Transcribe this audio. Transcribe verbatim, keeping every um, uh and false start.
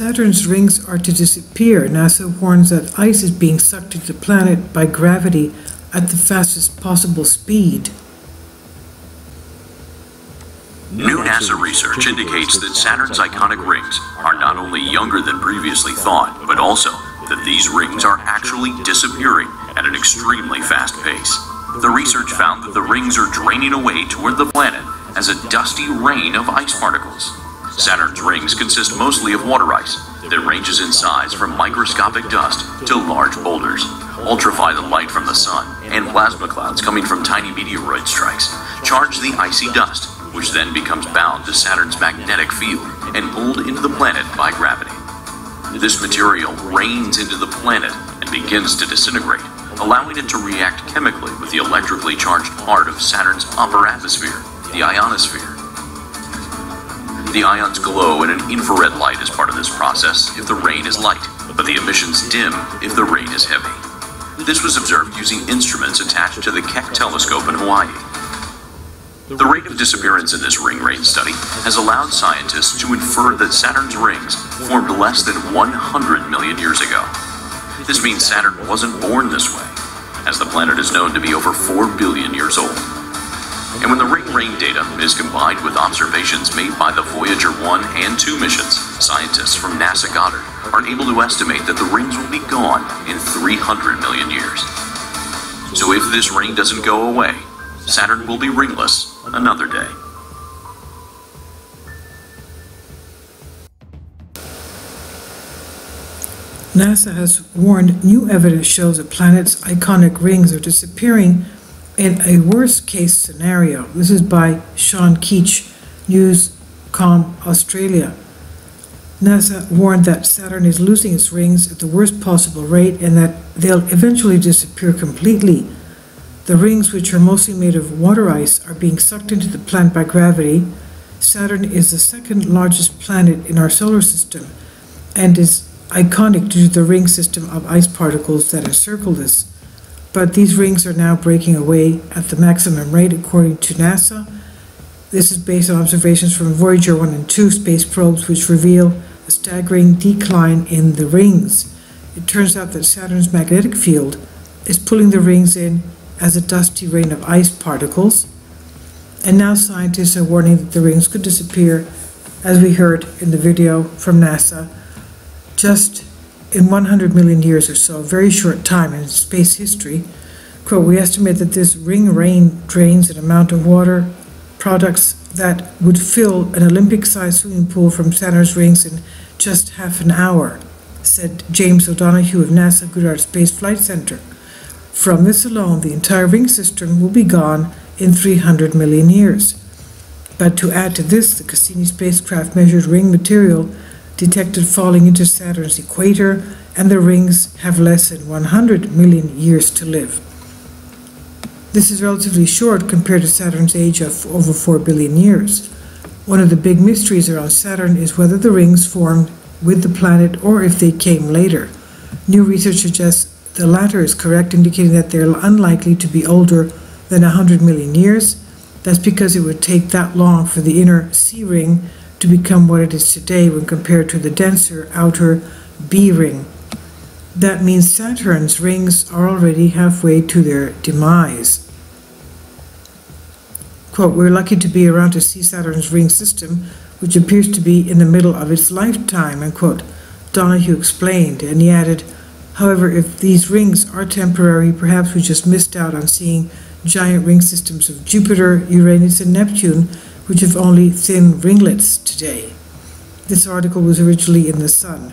Saturn's rings are to disappear, NASA warns that ice is being sucked into the planet by gravity at the fastest possible speed. New NASA research indicates that Saturn's iconic rings are not only younger than previously thought, but also that these rings are actually disappearing at an extremely fast pace. The research found that the rings are draining away toward the planet as a dusty rain of ice particles. Saturn's rings consist mostly of water ice that ranges in size from microscopic dust to large boulders. Ultraviolet light from the sun and plasma clouds coming from tiny meteoroid strikes charge the icy dust, which then becomes bound to Saturn's magnetic field and pulled into the planet by gravity. This material rains into the planet and begins to disintegrate, allowing it to react chemically with the electrically charged part of Saturn's upper atmosphere, the ionosphere. The ions glow in an infrared light as part of this process if the rain is light, but the emissions dim if the rain is heavy. This was observed using instruments attached to the Keck telescope in Hawaii. The rate of disappearance in this ring rain study has allowed scientists to infer that Saturn's rings formed less than one hundred million years ago. This means Saturn wasn't born this way, as the planet is known to be over four billion years old. And when the ring rain data is combined with observations made by the Voyager one and two missions, scientists from NASA Goddard are able to estimate that the rings will be gone in three hundred million years. So if this ring doesn't go away, Saturn will be ringless another day. NASA has warned new evidence shows the planet's iconic rings are disappearing in a worst-case scenario. This is by Sean Keach, Newscom Australia. NASA warned that Saturn is losing its rings at the worst possible rate and that they'll eventually disappear completely. The rings, which are mostly made of water ice, are being sucked into the planet by gravity. Saturn is the second largest planet in our solar system and is iconic due to the ring system of ice particles that encircle this. But these rings are now breaking away at the maximum rate, according to NASA. This is based on observations from Voyager one and two space probes, which reveal a staggering decline in the rings. It turns out that Saturn's magnetic field is pulling the rings in as a dusty rain of ice particles. And now scientists are warning that the rings could disappear, as we heard in the video from NASA, just in one hundred million years or so, a very short time in space history. Quote, we estimate that this ring rain drains an amount of water products that would fill an Olympic-sized swimming pool from Saturn's rings in just half an hour, said James O'Donoghue of NASA Goddard Space Flight Center. From this alone, the entire ring system will be gone in three hundred million years. But to add to this, the Cassini spacecraft measured ring material detected falling into Saturn's equator, and the rings have less than one hundred million years to live. This is relatively short compared to Saturn's age of over four billion years. One of the big mysteries around Saturn is whether the rings formed with the planet or if they came later. New research suggests the latter is correct, indicating that they're unlikely to be older than one hundred million years. That's because it would take that long for the inner C ring to become what it is today when compared to the denser outer B ring. That means Saturn's rings are already halfway to their demise. Quote, we're lucky to be around to see Saturn's ring system, which appears to be in the middle of its lifetime, unquote, Donoghue explained, and he added, however, if these rings are temporary, perhaps we just missed out on seeing giant ring systems of Jupiter, Uranus, and Neptune, which have only thin ringlets today. This article was originally in The Sun.